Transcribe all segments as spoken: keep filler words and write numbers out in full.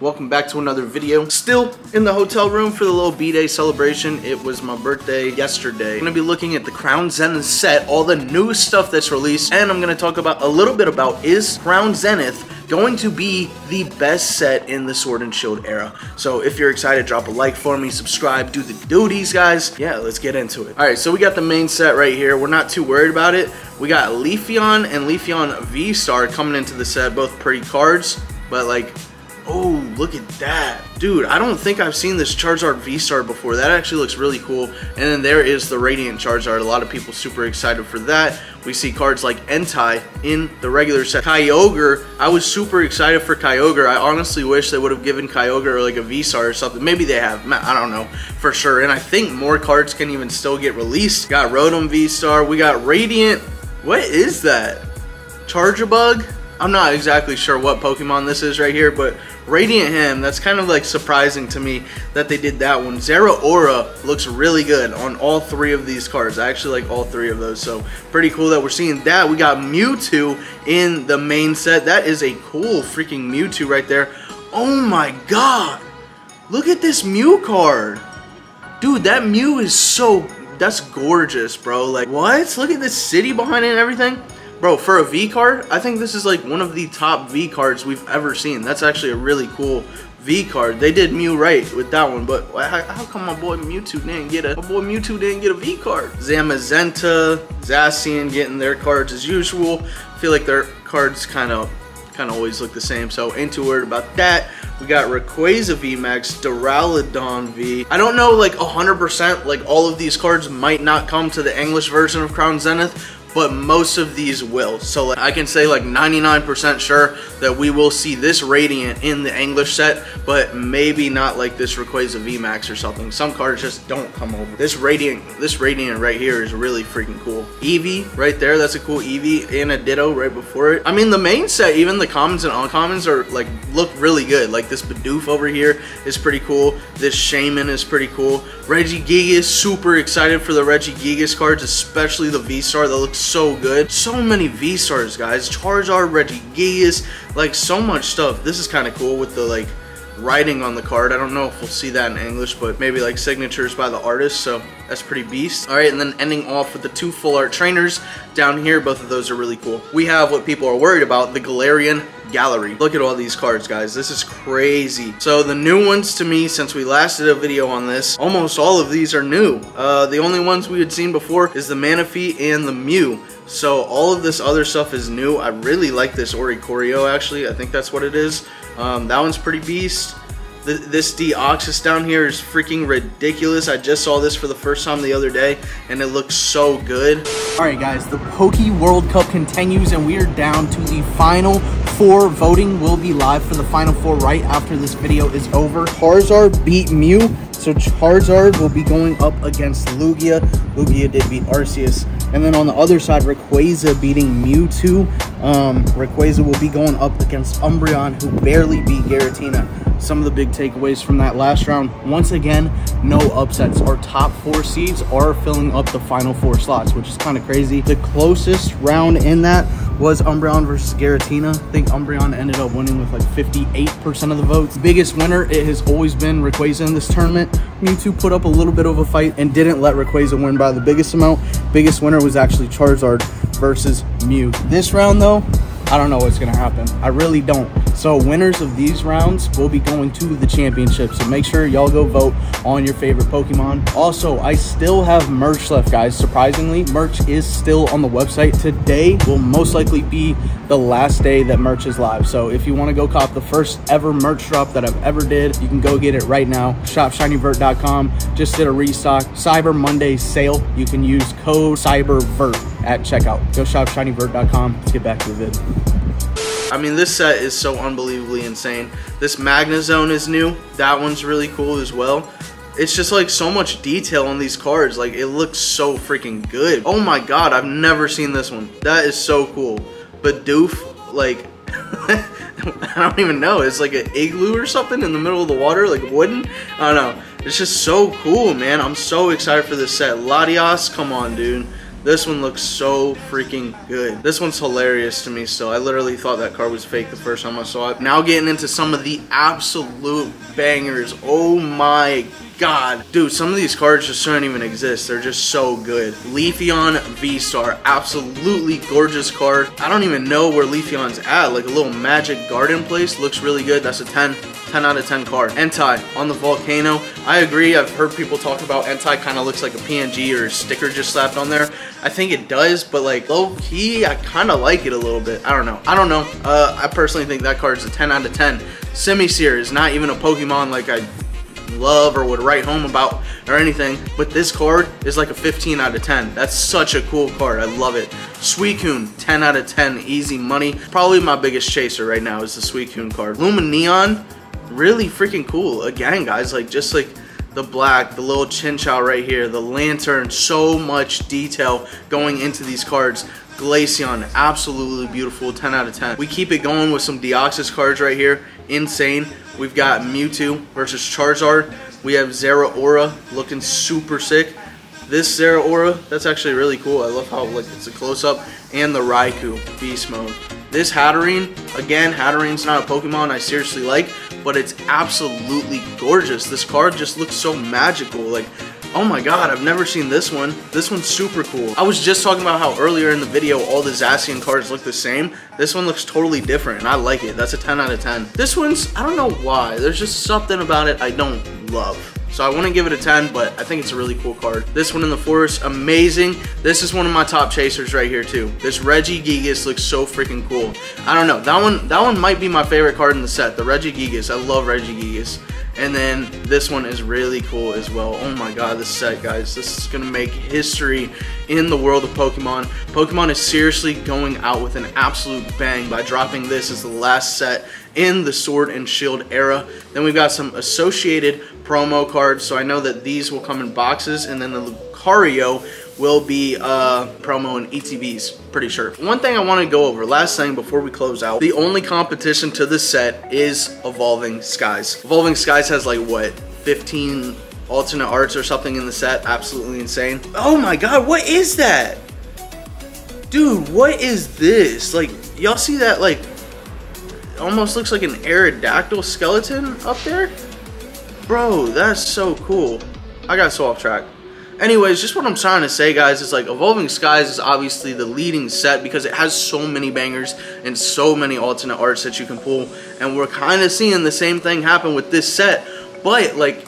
Welcome back to another video. Still in the hotel room for the little B-Day celebration. It was my birthday yesterday. I'm gonna be looking at the Crown Zenith set, all the new stuff that's released, and I'm gonna talk about a little bit about is Crown Zenith going to be the best set in the Sword and Shield era. So if you're excited, drop a like for me, subscribe, do the duties, guys. Yeah, let's get into it. All right, so we got the main set right here. We're not too worried about it. We got Leafeon and Leafeon V-Star coming into the set, both pretty cards, but like, oh, look at that. Dude, I don't think I've seen this Charizard V-Star before. That actually looks really cool. And then there is the Radiant Charizard. A lot of people super excited for that. We see cards like Entei in the regular set. Kyogre, I was super excited for Kyogre. I honestly wish they would have given Kyogre like a V-Star or something. Maybe they have, I don't know for sure. And I think more cards can even still get released. Got Rotom V-Star, we got Radiant, what is that? Charjabug? I'm not exactly sure what Pokemon this is right here, but Radiant him, that's kind of like surprising to me that they did that one. Zeraora looks really good on all three of these cards. I actually like all three of those, so pretty cool that we're seeing that. We got Mewtwo in the main set. That is a cool freaking Mewtwo right there. Oh my god, look at this Mew card. Dude, that Mew is so, that's gorgeous, bro. Like, what? Look at this city behind it and everything. Bro, for a V card, I think this is like one of the top V cards we've ever seen. That's actually a really cool V card. They did Mew right with that one, but how, how come my boy Mewtwo didn't get a my boy Mewtwo didn't get a V card? Zamazenta, Zacian getting their cards as usual. I feel like their cards kind of kind of always look the same, so ain't too worried about that. We got Rayquaza V MAX, Duraludon V. I don't know, like one hundred percent, like all of these cards might not come to the English version of Crown Zenith, but most of these will. So like, I can say like ninety-nine percent sure that we will see this Radiant in the English set, but maybe not like this Rayquaza V MAX or something. Some cards just don't come over. This Radiant, this Radiant right here is really freaking cool. Eevee right there, that's a cool Eevee, and a Ditto right before it. I mean, the main set, even the commons and uncommons are like, look really good. Like this Bidoof over here is pretty cool. This Shaman is pretty cool. Regigigas, super excited for the Regigigas cards, especially the V-Star. That looks so good. So many V-Stars, guys. Charizard, Regigigas, like so much stuff. This is kind of cool with the like writing on the card. I don't know if we'll see that in English, but maybe like signatures by the artist, so that's pretty beast. All right, and then ending off with the two full art trainers down here. Both of those are really cool. We have what people are worried about, the Galarian Gallery. Look at all these cards, guys. This is crazy. So the new ones to me, since we last did a video on this, almost all of these are new. Uh, the only ones we had seen before is the Manaphy and the Mew. So all of this other stuff is new. I really like this Oricorio, actually. I think that's what it is. Um, that one's pretty beast. Th this Deoxys down here is freaking ridiculous. I just saw this for the first time the other day, and it looks so good. All right, guys, the Poke World Cup continues, and we are down to the final four. Voting will be live for the final four right after this video is over. Charizard beat Mew, so Charizard will be going up against Lugia. Lugia did beat Arceus. And then on the other side, Rayquaza beating Mewtwo. Um, Rayquaza will be going up against Umbreon, who barely beat Garatina. Some of the big takeaways from that last round. Once again, no upsets. Our top four seeds are filling up the final four slots, which is kind of crazy. The closest round in that was Umbreon versus Garatina. I think Umbreon ended up winning with like fifty-eight percent of the votes. Biggest winner, it has always been Rayquaza in this tournament. Mewtwo put up a little bit of a fight and didn't let Rayquaza win by the biggest amount. Biggest winner was actually Charizard versus Mew. This round though, I don't know what's gonna happen. I really don't. So winners of these rounds will be going to the championship. So make sure y'all go vote on your favorite Pokemon. Also, I still have merch left, guys. Surprisingly, merch is still on the website. Today will most likely be the last day that merch is live. So if you want to go cop the first ever merch drop that I've ever did, you can go get it right now. Shop shiny vert dot com. Just did a restock. Cyber Monday sale. You can use code CYBERVERT at checkout. Go shop shiny vert dot com. Let's get back to the vid. I mean, this set is so unbelievably insane. This Magnezone is new. That one's really cool as well. It's just like so much detail on these cards. Like, it looks so freaking good. Oh my god, I've never seen this one. That is so cool. Bidoof, like, I don't even know. It's like an igloo or something in the middle of the water, like wooden. I don't know. It's just so cool, man. I'm so excited for this set. Latias, come on, dude. This one looks so freaking good. This one's hilarious to me still. I literally thought that card was fake the first time I saw it. Now getting into some of the absolute bangers. Oh my god. Dude, some of these cards just don't even exist. They're just so good. Leafeon V-Star. Absolutely gorgeous card. I don't even know where Leafeon's at. Like a little magic garden place. Looks really good. That's a ten out of ten card. Entei on the volcano. I agree. I've heard people talk about Entei kind of looks like a P N G or a sticker just slapped on there. I think it does, but like low key, I kind of like it a little bit. I don't know. I don't know. Uh, I personally think that card's a ten out of ten. Semi-Seer is not even a Pokemon like I love or would write home about or anything, but this card is like a fifteen out of ten. That's such a cool card. I love it. Suicune, ten out of ten, easy money. Probably my biggest chaser right now is the Suicune card. Lumineon. Really freaking cool again, guys. Like just like the black, the little Chinchou right here, the lantern, so much detail going into these cards. Glaceon, absolutely beautiful, ten out of ten. We keep it going with some Deoxys cards right here, insane. We've got Mewtwo versus Charizard. We have Zeraora looking super sick. This Zeraora, that's actually really cool. I love how like it's a close-up. And the Raikou, beast mode. This Hatterene, again, Hatterene's not a Pokemon I seriously like, but it's absolutely gorgeous. This card just looks so magical. Like, oh my god, I've never seen this one. This one's super cool. I was just talking about how earlier in the video all the Zacian cards look the same. This one looks totally different, and I like it. That's a ten out of ten. This one's, I don't know why. There's just something about it I don't love. So I want to give it a ten, but I think it's a really cool card. This one in the forest, amazing. This is one of my top chasers right here too. This Regigigas looks so freaking cool. I don't know, that one that one might be my favorite card in the set, the Regigigas. I love Regigigas. And then this one is really cool as well. Oh my god, this set, guys. This is going to make history in the world of Pokemon. Pokemon is seriously going out with an absolute bang by dropping this as the last set in the Sword and Shield era. Then we've got some associated promo cards. So I know that these will come in boxes, and then the Lucario will be uh, promo and E T Bs, pretty sure. One thing I want to go over, last thing before we close out, the only competition to this set is Evolving Skies. Evolving Skies has like, what, fifteen alternate arts or something in the set? Absolutely insane. Oh my god, what is that? Dude, what is this? Like, y'all see that, like, almost looks like an Aerodactyl skeleton up there? Bro, that's so cool. I got so off track. Anyways, just what I'm trying to say, guys, is like Evolving Skies is obviously the leading set because it has so many bangers and so many alternate arts that you can pull, and we're kind of seeing the same thing happen with this set, but like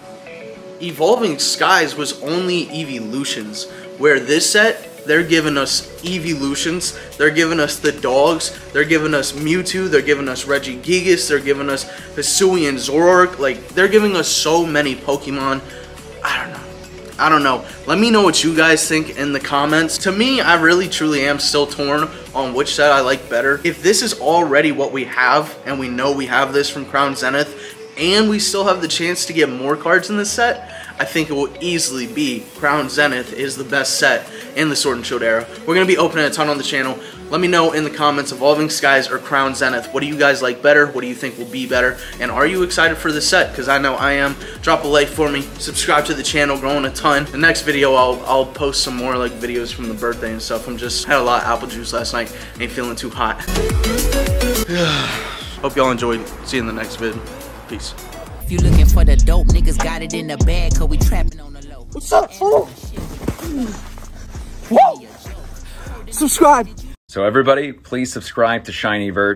Evolving Skies was only Eeveelutions, where this set, they're giving us Eeveelutions, they're giving us the dogs, they're giving us Mewtwo, they're giving us Regigigas, they're giving us Hisui and Zoroark. Like, they're giving us so many Pokemon. I don't know. I don't know. Let me know what you guys think in the comments. To me, I really truly am still torn on which set I like better. If this is already what we have, and we know we have this from Crown Zenith, and we still have the chance to get more cards in this set, I think it will easily be Crown Zenith is the best set in the Sword and Shield era. We're going to be opening a ton on the channel. Let me know in the comments, Evolving Skies or Crown Zenith. What do you guys like better? What do you think will be better? And are you excited for this set? Because I know I am. Drop a like for me. Subscribe to the channel. Growing a ton. The next video, I'll, I'll post some more like videos from the birthday and stuff. I'm just had a lot of apple juice last night. Ain't feeling too hot. Hope y'all enjoyed. See you in the next vid. Peace. If you looking for the dope, niggas got it in the bag, cause we trapping on the low. What's up, fool? Whoa! Subscribe! So everybody, please subscribe to Shiny Vert.